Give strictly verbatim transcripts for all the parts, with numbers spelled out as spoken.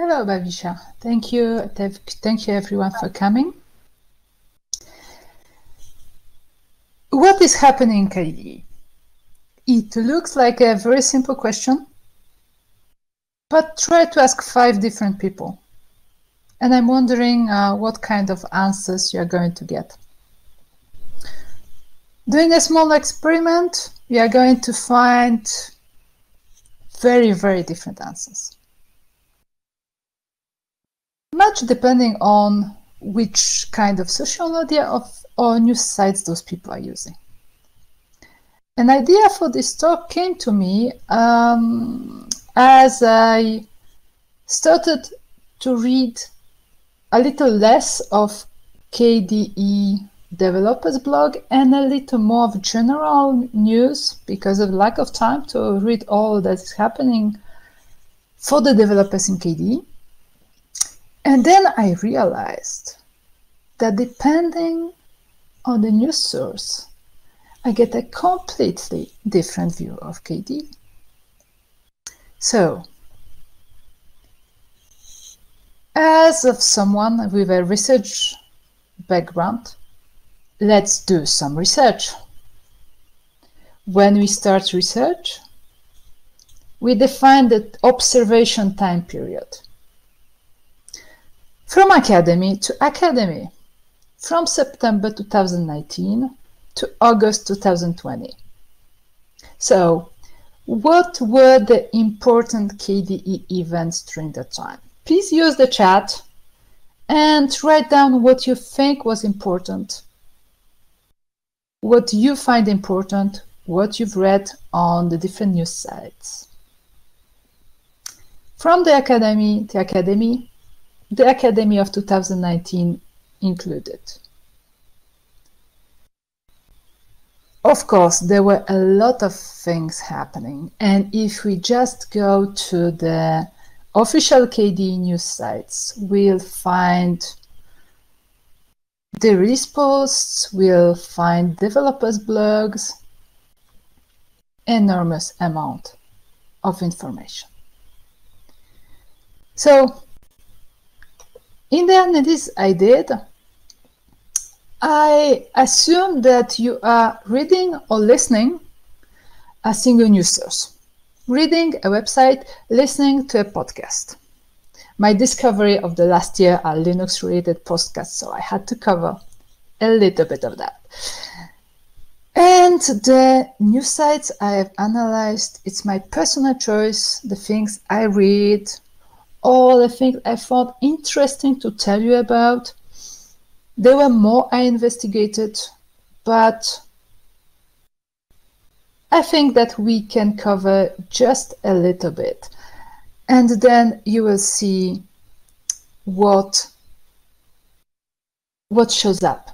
Hello, Bavisha. Thank you. Thank you, everyone, for coming. What is happening, K D? It looks like a very simple question, but try to ask five different people. And I'm wondering uh, what kind of answers you are going to get. Doing a small experiment, you are going to find very, very different answers. Much depending on which kind of social media of, or news sites those people are using. An idea for this talk came to me um, as I started to read a little less of K D E developers blog and a little more of general news because of lack of time to read all that's happening for the developers in K D E. And then I realized that depending on the news source, I get a completely different view of K D E. So, as of someone with a research background, let's do some research. When we start research, we define the observation time period. From academy to academy, from September two thousand nineteen to August two thousand twenty. So, what were the important K D E events during that time? Please use the chat and write down what you think was important, what you find important, what you've read on the different news sites. From the academy to academy, the Academy of two thousand nineteen included. Of course, there were a lot of things happening, and if we just go to the official K D E news sites, we'll find the release posts, we'll find developers' blogs, enormous amount of information. So, in the analysis I did, I assume that you are reading or listening a single news source, reading a website, listening to a podcast. My discovery of the last year are Linux-related podcasts, so I had to cover a little bit of that. And the news sites I have analyzed, it's my personal choice, the things I read, all the things I found interesting to tell you about. There were more I investigated, but I think that we can cover just a little bit. And then you will see what, what shows up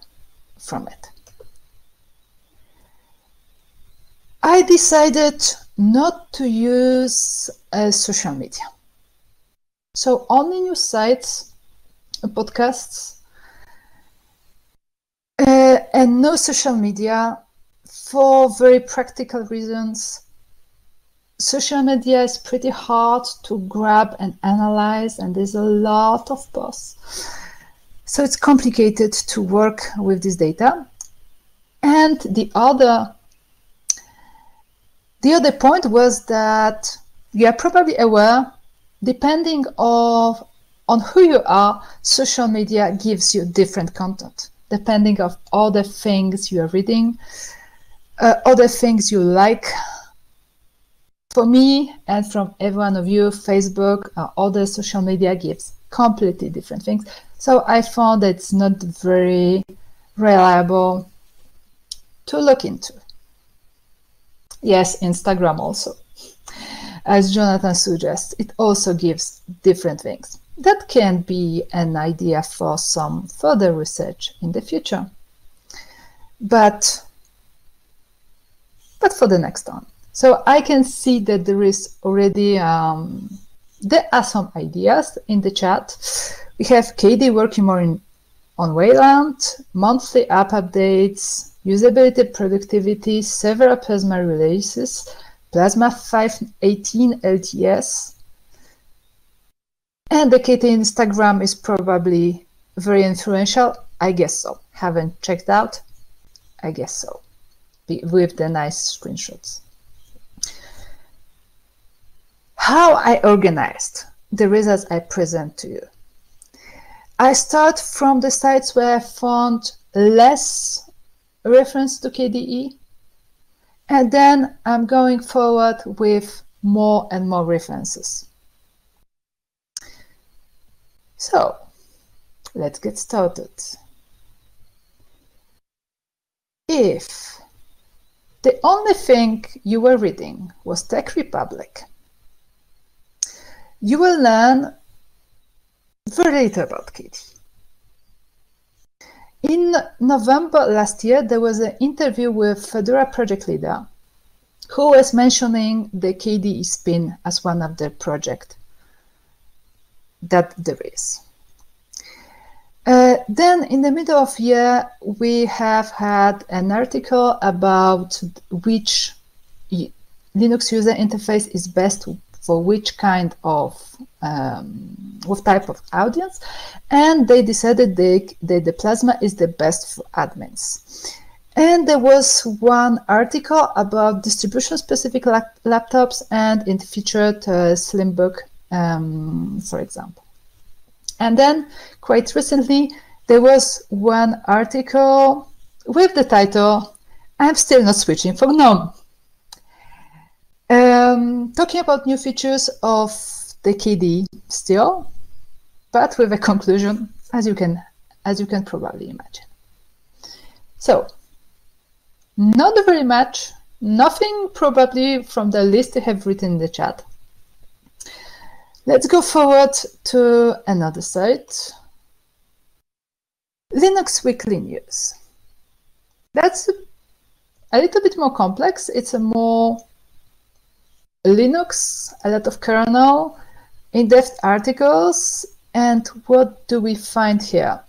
from it. I decided not to use uh, social media. So only news sites, podcasts, uh, and no social media for very practical reasons. Social media is pretty hard to grab and analyze, and there's a lot of posts. So it's complicated to work with this data. And the other, the other point was that you are probably aware, depending of, on who you are, social media gives you different content, depending on other things you are reading, uh, other things you like. For me and from every one of you, Facebook or other social media gives completely different things. So I found that it's not very reliable to look into. Yes, Instagram also. As Jonathan suggests, it also gives different things. That can be an idea for some further research in the future, but, but for the next one. So I can see that there is already, um, there are some ideas in the chat. We have K D E working more in, on Wayland, monthly app updates, usability, productivity, several Plasma releases, Plasma five eighteen L T S, And the kitty Instagram is probably very influential. I guess so. Haven't checked out. I guess so. Be with the nice screenshots. How I organized the results I present to you. I start from the sites where I found less reference to K D E, and then I'm going forward with more and more references. So let's get started. If the only thing you were reading was Tech Republic, you will learn very little about K D E. In November last year, there was an interview with Fedora project leader who was mentioning the K D E spin as one of the projects that there is. Uh, then in the middle of year, we have had an article about which Linux user interface is best for which kind of um, what type of audience, and they decided they, they, the Plasma is the best for admins. And there was one article about distribution-specific lap laptops, and it featured uh, Slimbook, um, for example. And then, quite recently, there was one article with the title, "I'm still not switching for GNOME." Um, talking about new features of the K D E still, but with a conclusion, as you can as you can probably imagine. So, not very much, nothing probably from the list you have written in the chat. Let's go forward to another site. Linux Weekly News. That's a little bit more complex. It's a more Linux, a lot of kernel, in-depth articles, and what do we find here?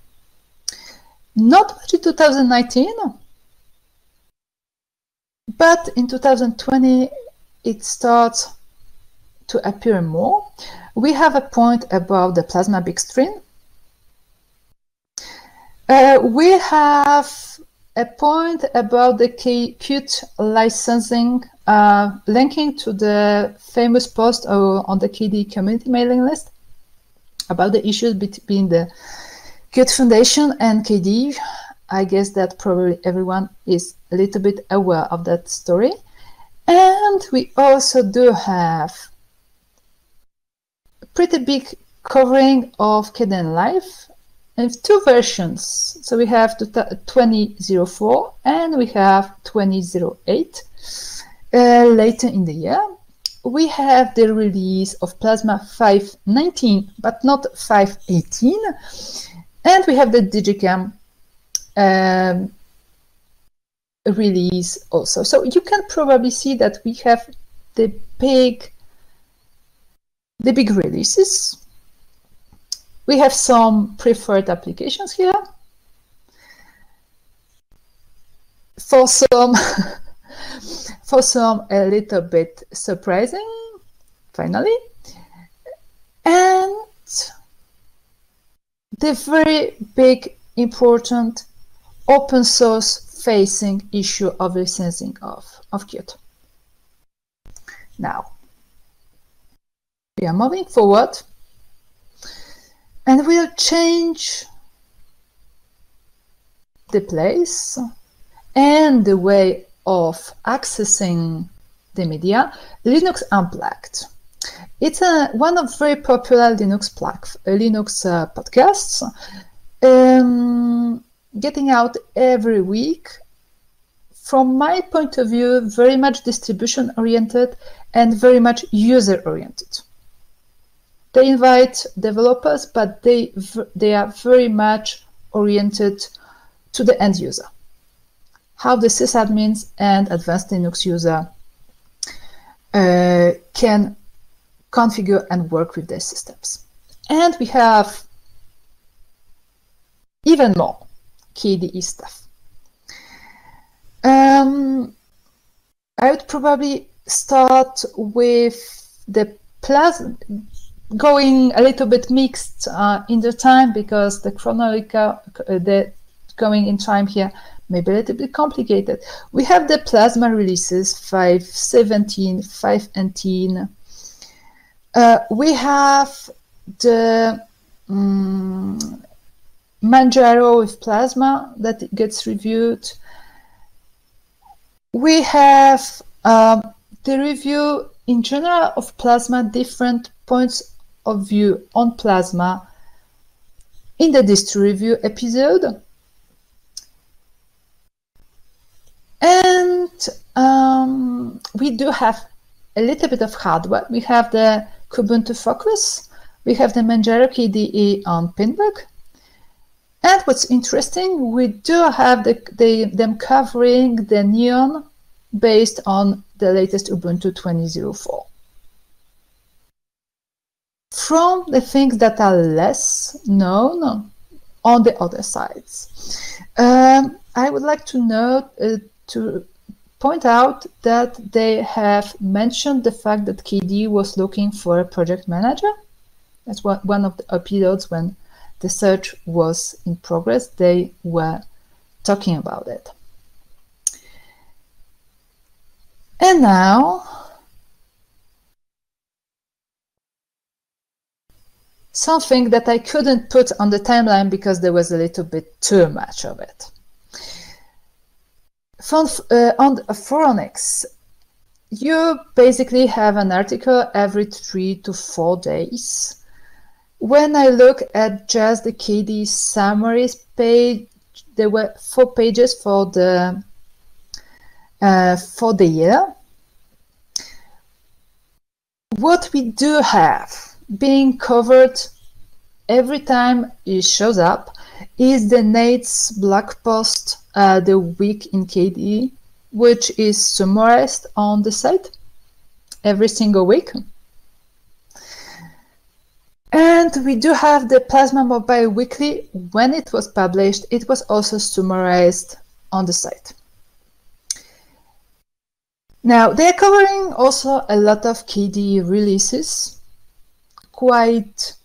Not much in two thousand nineteen, but in two thousand twenty it starts to appear more. We have a point about the Plasma Big Screen. Uh, we have a point about the Qt licensing, uh, linking to the famous post on the K D E community mailing list about the issues between the Qt Foundation and K D E. I guess that probably everyone is a little bit aware of that story. And we also do have a pretty big covering of Kden Live. And two versions, so we have twenty oh four and we have twenty oh eight uh, later in the year. We have the release of Plasma five nineteen, but not five eighteen. And we have the Digicam um, release also. So you can probably see that we have the big, the big releases. We have some preferred applications here. For some, for some a little bit surprising, finally. And the very big, important open source facing issue of licensing of, of Qt. Now, we are moving forward. And we'll change the place and the way of accessing the media. Linux Unplugged. It's a, one of very popular Linux plug, Linux uh, podcasts, um, getting out every week. From my point of view, very much distribution-oriented and very much user-oriented. They invite developers, but they, they are very much oriented to the end user, how the sysadmins and advanced Linux user uh, can configure and work with their systems. And we have even more K D E stuff. Um, I would probably start with the Plasma, going a little bit mixed uh, in the time, because the chronological, the going in time here may be a little bit complicated. We have the plasma releases five seventeen, five eighteen. Uh, we have the um, Manjaro with plasma that gets reviewed. We have um, the review in general of plasma, different points of view on plasma in the distro review episode. And um, we do have a little bit of hardware. We have the Kubuntu Focus, we have the Manjaro K D E on Pinbug, and what's interesting, we do have the, the, them covering the Neon based on the latest Ubuntu twenty oh four. From the things that are less known on the other sides, um, I would like to note uh, to point out that they have mentioned the fact that K D E was looking for a project manager. That's one of the episodes when the search was in progress, they were talking about it. And now, something that I couldn't put on the timeline because there was a little bit too much of it. From, uh, on Foronix, you basically have an article every three to four days. When I look at just the K D E summaries page, there were four pages for the uh, for the year. What we do have being covered every time it shows up is the Nate's blog post, uh, the week in K D E, which is summarized on the site every single week. And we do have the Plasma Mobile Weekly. When it was published, it was also summarized on the site. Now, they are covering also a lot of K D E releases. Quite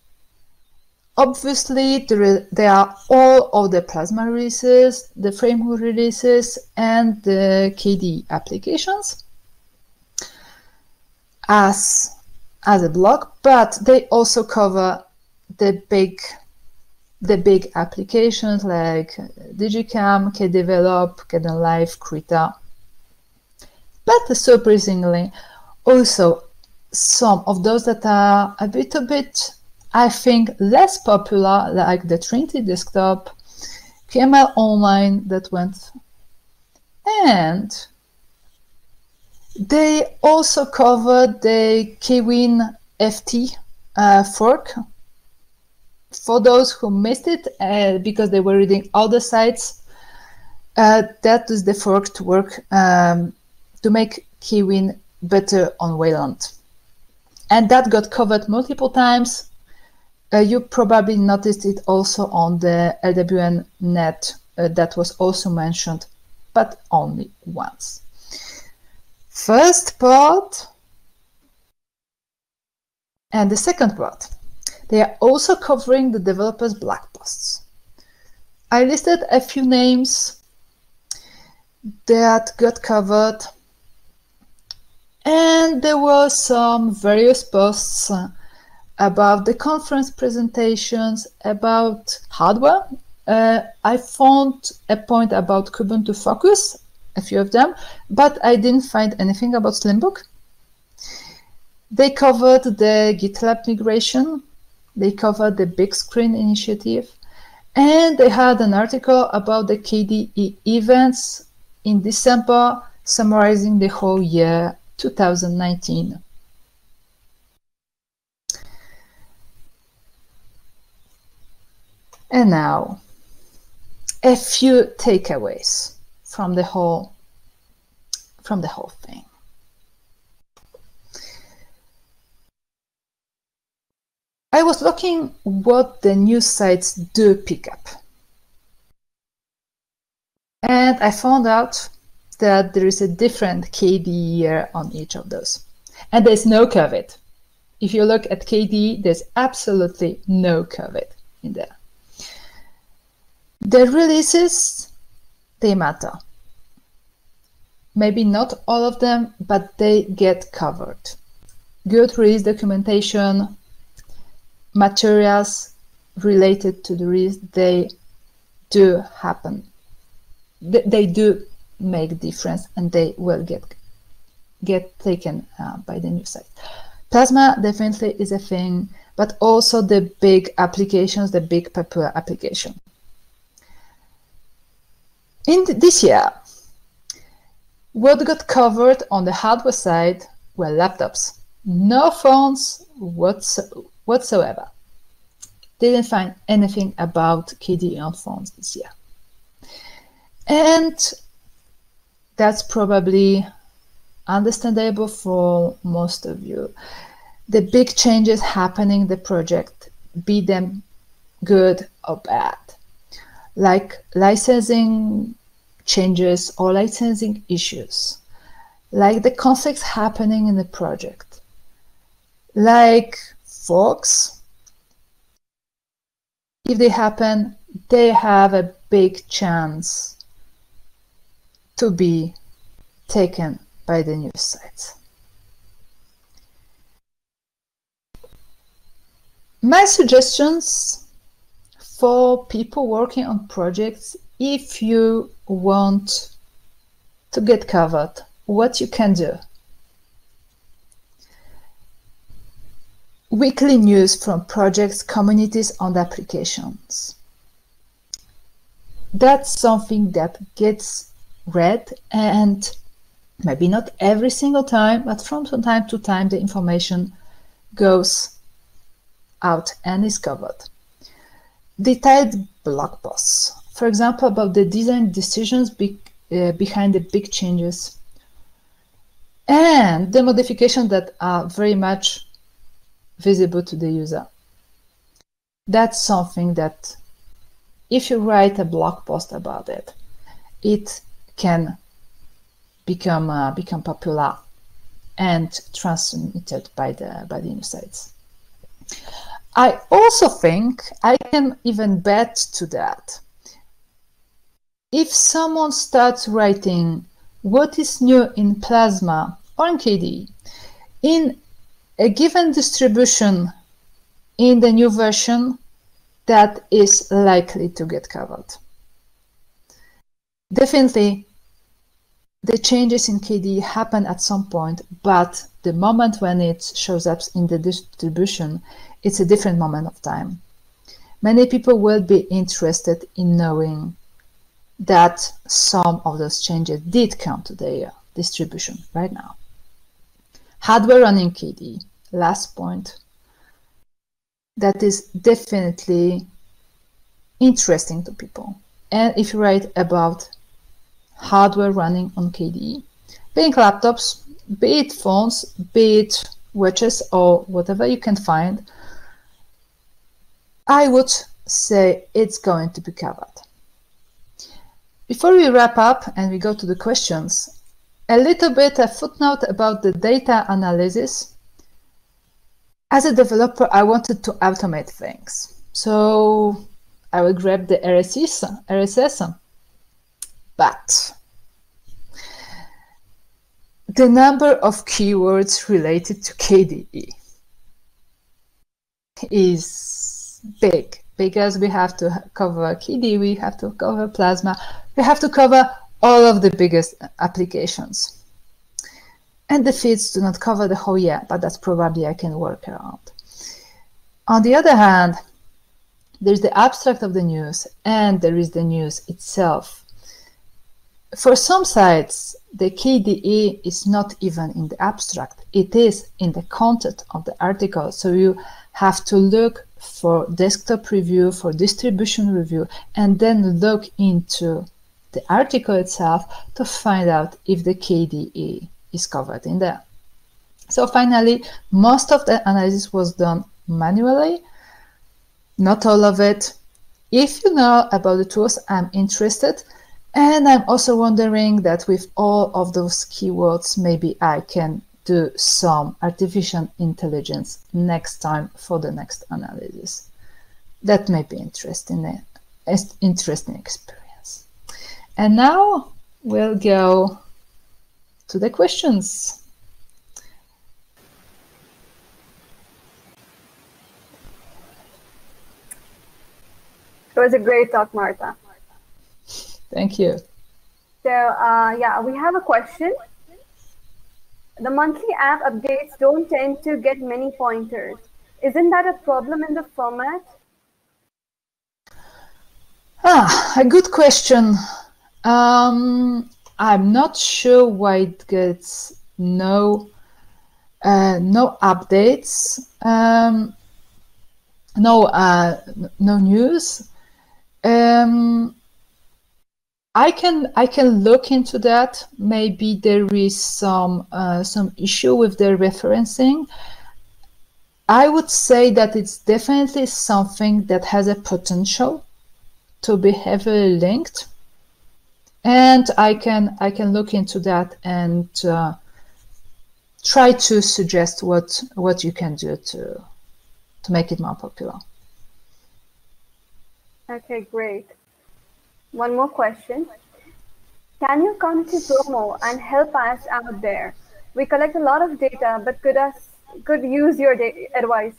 obviously, they are all of the Plasma releases, the framework releases, and the K D E applications as as a block, but they also cover the big the big applications like Digicam, KDevelop, KDenLive, Krita, but surprisingly also some of those that are a little bit, I think, less popular, like the Trinity Desktop, K M L Online that went, and they also covered the Kwin F T uh, fork. For those who missed it, uh, because they were reading other sites, uh, that is the fork to work um, to make Kwin better on Wayland, and that got covered multiple times. Uh, you probably noticed it also on the L W N net uh, that was also mentioned, but only once. First part and the second part. They are also covering the developers' blog posts. I listed a few names that got covered, and there were some various posts about the conference presentations, about hardware. Uh, I found a point about Kubuntu Focus, a few of them, but I didn't find anything about Slimbook. They covered the GitLab migration, they covered the Big Screen initiative, and they had an article about the K D E events in December, summarizing the whole year two thousand nineteen. And now, a few takeaways from the whole from the whole thing. I was looking what the new sites do pick up, and I found out that there is a different K D E year on each of those, and there's no COVID. if you look at K D E, there's absolutely no COVID in there. The releases, they matter. Maybe not all of them, but they get covered. Good release documentation, materials related to the release, they do happen. They, they do make a difference, and they will get get taken uh, by the new site. Plasma definitely is a thing, but also the big applications, the big popular application. In th this year, what got covered on the hardware side were laptops. No phones what's whatsoever. Didn't find anything about K D E on phones this year. And that's probably understandable for most of you. The big changes happening in the project, be them good or bad, like licensing changes or licensing issues, like the conflicts happening in the project, like forks. If they happen, they have a big chance to be taken by the news sites. My suggestions for people working on projects, if you want to get covered, what you can do. Weekly news from projects, communities, and applications. That's something that gets read, and maybe not every single time, but from time to time the information goes out and is covered. Detailed blog posts, for example, about the design decisions be, uh, behind the big changes and the modifications that are very much visible to the user. That's something that, if you write a blog post about it, it can become uh, become popular and transmitted by the by the news sites. I also think I can even bet to that. If someone starts writing what is new in Plasma or in K D E, in a given distribution in the new version, that is likely to get covered. Definitely, the changes in K D E happen at some point, but the moment when it shows up in the distribution, it's a different moment of time. Many people will be interested in knowing that some of those changes did come to their distribution right now. Hardware running K D E, last point. That is definitely interesting to people. And if you write about hardware running on K D E, being laptops, be it phones, be it watches or whatever you can find, I would say it's going to be covered. Before we wrap up and we go to the questions, a little bit a footnote about the data analysis. As a developer, I wanted to automate things. So I will grab the R S S, R S S. But the number of keywords related to K D E is big, because we have to cover K D E, we have to cover Plasma, we have to cover all of the biggest applications. And the feeds do not cover the whole year, but that's probably I can work around. On the other hand, there's the abstract of the news, and there is the news itself. For some sites, the K D E is not even in the abstract. It is in the content of the article. So you have to look for desktop review, for distribution review, and then look into the article itself to find out if the K D E is covered in there. So finally, most of the analysis was done manually, not all of it. If you know about the tools, I'm interested. And I'm also wondering that with all of those keywords, maybe I can do some artificial intelligence next time for the next analysis. That may be interesting, interesting experience. And now we'll go to the questions. It was a great talk, Marta. Thank you. So, uh, yeah, we have a question. The monthly app updates don't tend to get many pointers. Isn't that a problem in the format? Ah, a good question. Um, I'm not sure why it gets no uh, no updates, um, no uh, no news. Um, I can I can look into that. Maybe there is some uh, some issue with the referencing. I would say that it's definitely something that has a potential to be heavily linked, and I can I can look into that and uh, try to suggest what what you can do to to make it more popular. Okay, great. One more question. Can you come to Promo and help us out there? We collect a lot of data, but could us could use your advice.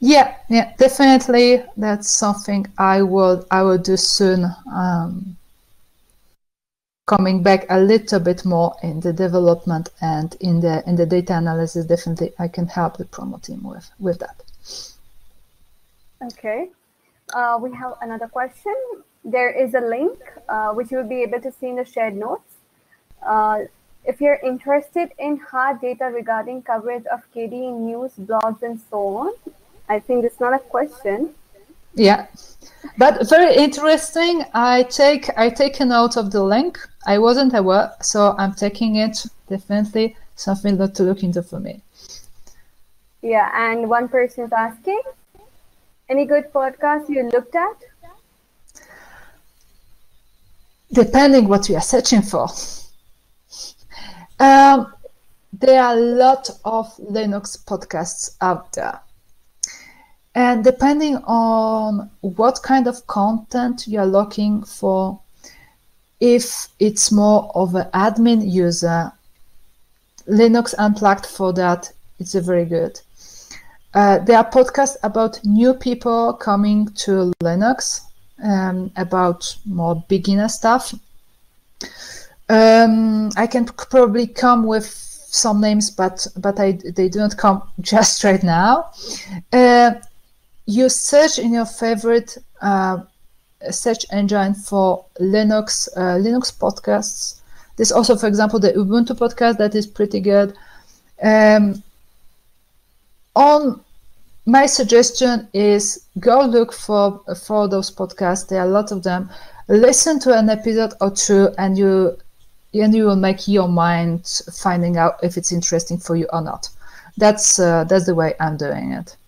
Yeah, yeah, definitely. That's something I will I will do soon. Um, coming back a little bit more in the development and in the in the data analysis, definitely I can help the Promo team with with that. Okay, uh, we have another question. There is a link uh, which you will be able to see in the shared notes. Uh, if you're interested in hard data regarding coverage of K D E news, blogs, and so on. I think it's not a question. Yeah, but very interesting. I take I take a note of the link. I wasn't aware, so I'm taking it. Definitely something to look into for me. Yeah, and one person is asking, any good podcast you looked at? Depending what you are searching for. Um, there are a lot of Linux podcasts out there. And depending on what kind of content you are looking for, if it's more of an admin user, Linux Unplugged for that, it's a very good. Uh, there are podcasts about new people coming to Linux, um, about more beginner stuff. Um, I can probably come with some names, but, but I, they do not come just right now. Uh, You search in your favorite uh, search engine for Linux uh, Linux podcasts. There's also, for example, the Ubuntu podcast that is pretty good. Um, on my suggestion is go look for for those podcasts. There are a lot of them. Listen to an episode or two, and you and you will make your mind finding out if it's interesting for you or not. That's uh, that's the way I'm doing it.